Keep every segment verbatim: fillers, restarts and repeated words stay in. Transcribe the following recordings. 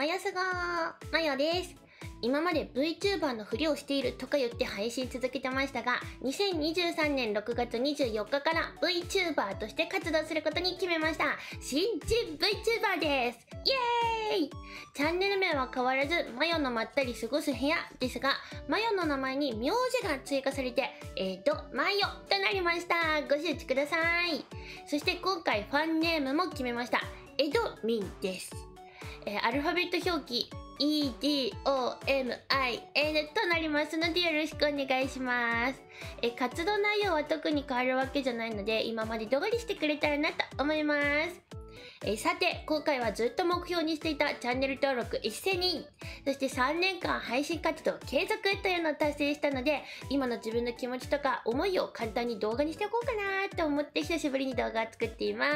マヨすごーマヨです。今まで VTuber のふりをしているとか言って配信続けてましたが、にせんにじゅうさんねんろくがつにじゅうよっかから VTuber として活動することに決めました。新人 VTuber です。イエーイ！チャンネル名は変わらず、マヨのまったり過ごす部屋ですが、マヨの名前に名字が追加されて、エドマヨとなりました。ご周知ください。そして今回ファンネームも決めました。エドミンです。えー、アルファベット表記、イーディーオーエムアイエヌ となりますのでよろしくお願いします。え、活動内容は特に変わるわけじゃないので、今まで通りしてくれたらなと思います。え、さて、今回はずっと目標にしていたチャンネル登録せんにん、そしてさんねんかん配信活動継続というのを達成したので、今の自分の気持ちとか思いを簡単に動画にしておこうかなと思って久しぶりに動画を作っています。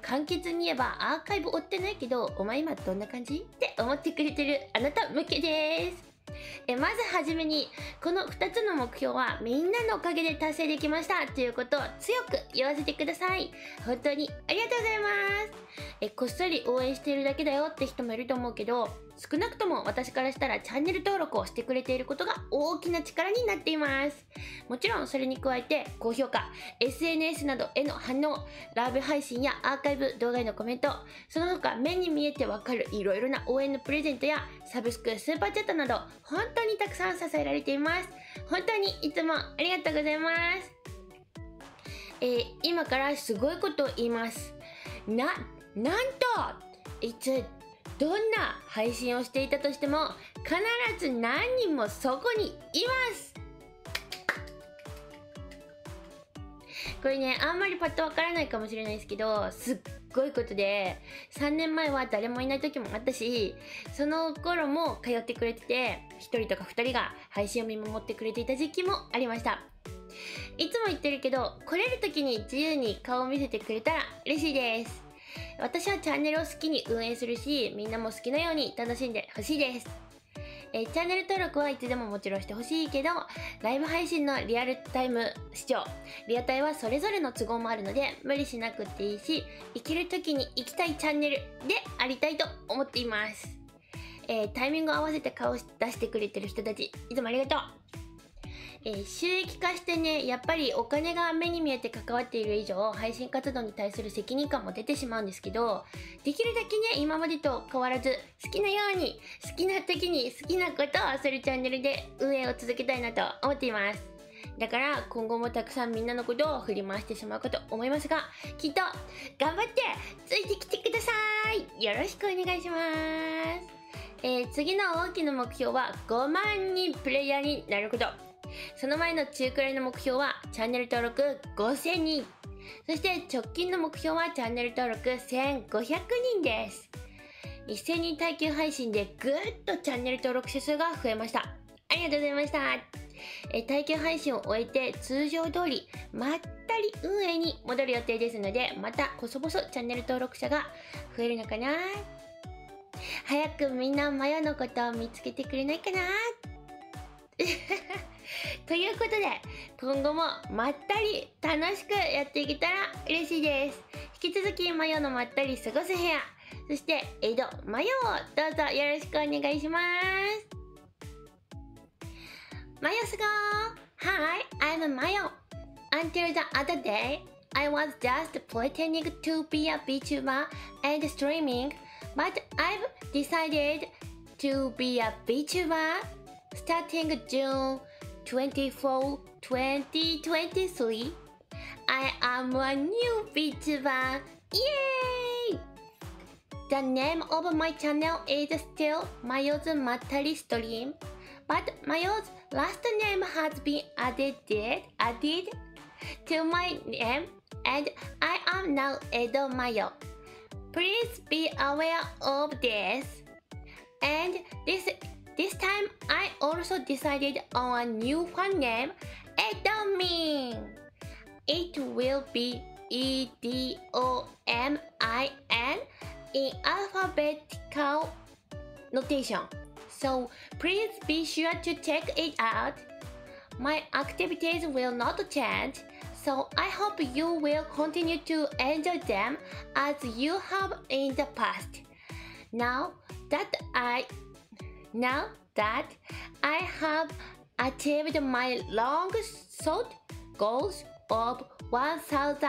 簡潔に言えばアーカイブ追ってないけど、お前今どんな感じ？って思ってくれてるあなた向けです。えまずはじめに、このふたつの目標はみんなのおかげで達成できましたということを強く言わせてください。本当にありがとうございます。えこっそり応援しているだけだよって人もいると思うけど、少なくとも私からしたらチャンネル登録をしてくれていることが大きな力になっています。もちろんそれに加えて高評価、 エスエヌエス などへの反応、ライブ配信やアーカイブ動画へのコメント、その他目に見えてわかるいろいろな応援のプレゼントやサブスク、スーパーチャットなど本当にたくさん支えられています。本当にいつもありがとうございます。えー、今からすごいことを言います。な、なんといつどんな配信をしていたとしても必ず何人もそこにいます。これね、あんまりパッとわからないかもしれないですけど、すっごいことで、さんねんまえは誰もいない時もあったし、その頃も通ってくれてて、ひとりとかふたりが配信を見守ってくれていた時期もありました。いつも言ってるけど、来れる時に自由に顔を見せてくれたら嬉しいです。私はチャンネルを好きに運営するし、みんなも好きなように楽しんでほしいです。えー、チャンネル登録はいつでももちろんしてほしいけど、ライブ配信のリアルタイム視聴、リアタイはそれぞれの都合もあるので無理しなくていいし、行ける時に行きたいチャンネルでありたいと思っています。えー、タイミングを合わせて顔を出してくれてる人たち、いつもありがとう。えー、収益化してね、やっぱりお金が目に見えて関わっている以上、配信活動に対する責任感も出てしまうんですけど、できるだけね、今までと変わらず好きなように好きな時に好きなことをするチャンネルで運営を続けたいなと思っています。だから今後もたくさんみんなのことを振り回してしまうかと思いますが、きっと頑張ってついてきてください。よろしくお願いします。えー、次の大きな目標はごまんにんプレイヤーになること。その前の中くらいの目標はチャンネル登録ごせんにん、そして直近の目標はチャンネル登録せんごひゃくにんです。せんにん耐久配信でぐっとチャンネル登録者数が増えました。ありがとうございました。え耐久配信を終えて通常通りまったり運営に戻る予定ですので、また細々チャンネル登録者が増えるのかな。早くみんなマヨのことを見つけてくれないかなということで、今後もまったり楽しくやっていけたら嬉しいです。引き続きマヨのまったり過ごす部屋、そしてエドマヨをどうぞよろしくお願いします。マヨすごー Hi, I'm Mayo. Until the other day, I was just pretending to be a VTuber and streaming, but I've decided to be a VTuber starting June twenty-fourth, twenty twenty-three. I am a new VTuber. Yay! The name of my channel is still Mayo's Mattari Stream, but Mayo's last name has been added, added to my name, and I am now Edo Mayo. Please be aware of this. And this This time, I also decided on a new fan name, Edomin. It will be E D O M I N in alphabetical notation, so please be sure to check it out. My activities will not change, so I hope you will continue to enjoy them as you have in the past. Now, that I now that I have achieved my long-sought goals of one thousand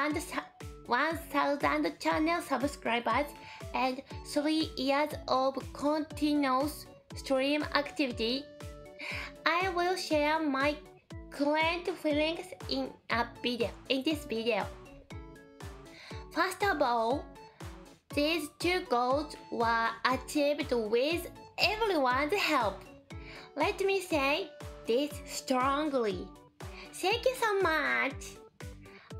channel subscribers and three years of continuous stream activity, I will share my current feelings in a video. In this video, first of all, these two goals were achieved with everyone's help. Let me say this strongly. Thank you so much.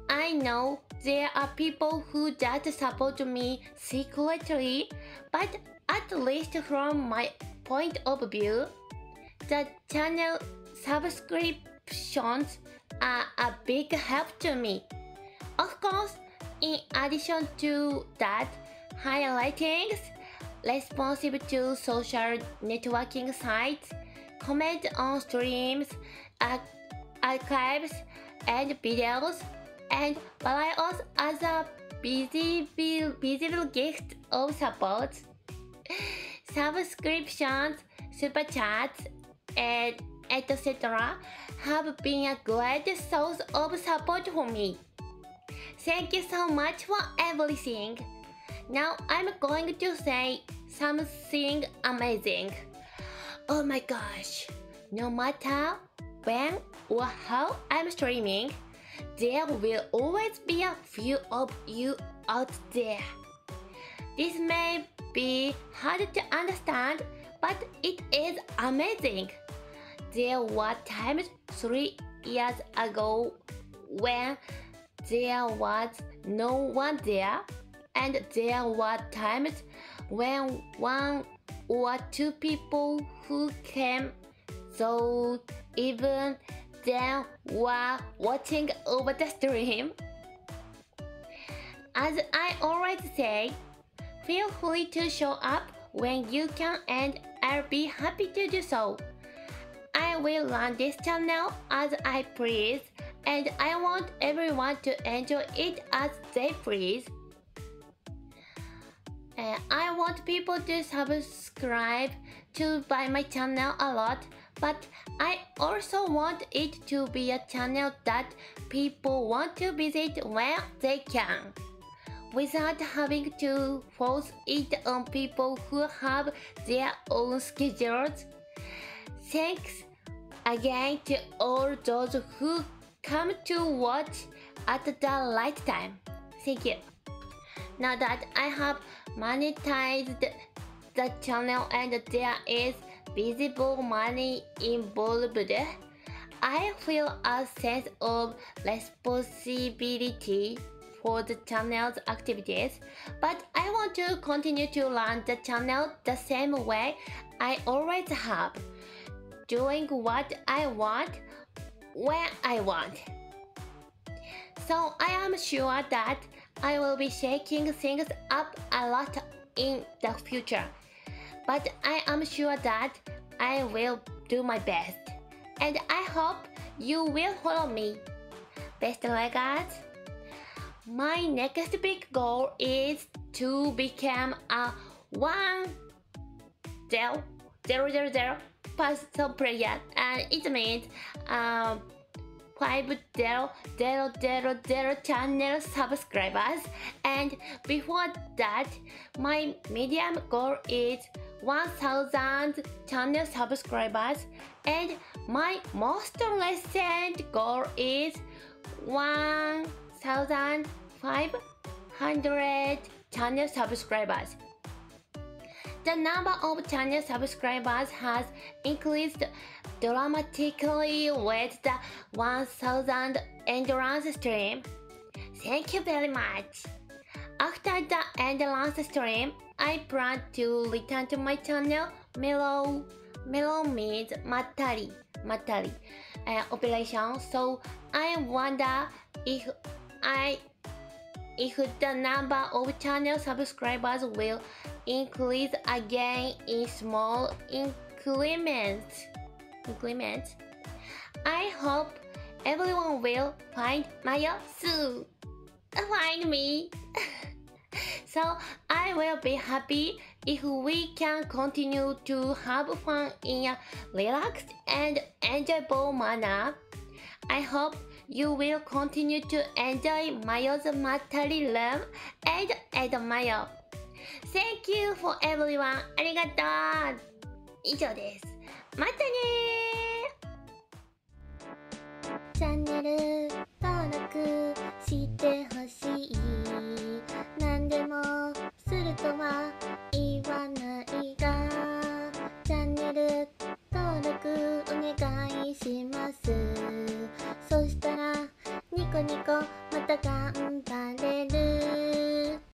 I know there are people who just support me secretly, but at least from my point of view, the channel subscriptions are a big help to me. Of course, in addition to that, highlightings, responsive to social networking sites, comment on streams, archives, and videos, and various other visible, visible gifts of support. Subscriptions, super chats, and et cetera have been a great source of support for me. Thank you so much for everything. Now I'm going to say something amazing. Oh my gosh, no matter when or how I'm streaming, there will always be a few of you out there. This may be hard to understand, but it is amazing. There were times three years ago when there was no one there, and there were times when one or two people who came, so even then were watching over the stream. As I always say, feel free to show up when you can, and I'll be happy to do so. I will run this channel as I please, and I want everyone to enjoy it as they please. Uh, I want people to subscribe to buy my channel a lot, but I also want it to be a channel that people want to visit when they can, without having to force it on people who have their own schedules. Thanks again to all those who come to watch at the right time. Thank you. Now that I have monetized the channel and there is visible money involved, I feel a sense of responsibility for the channel's activities, but I want to continue to run the channel the same way I always have, doing what I want, when I want. So I am sure that I will be shaking things up a lot in the future, but I am sure that I will do my best, and I hope you will follow me. Best regards. My next big goal is to become a one thousand person player, and it means um, five thousand channel subscribers, and before that, my medium goal is one thousand channel subscribers, and my most recent goal is one thousand five hundred channel subscribers. The number of channel subscribers has increased dramatically with the one thousand endurance stream. Thank you very much. After the endurance stream, I plan to return to my channel Mayo. Mayo means Mattari, Mattari uh, operation. So I wonder if I if the number of channel subscribers will increase again in small increments. Increments. I hope everyone will find Mayo soon. Find me. So I will be happy if we can continue to have fun in a relaxed and enjoyable manner. I hope you will continue to enjoy Mayo's Mattari room and Edo Mayo. Thank you for everyone. ありがとう。以上です。またねー。チャンネル登録してほしい。何でもするとは言わないが、チャンネル登録お願いします。そしたらニコニコまた頑張る。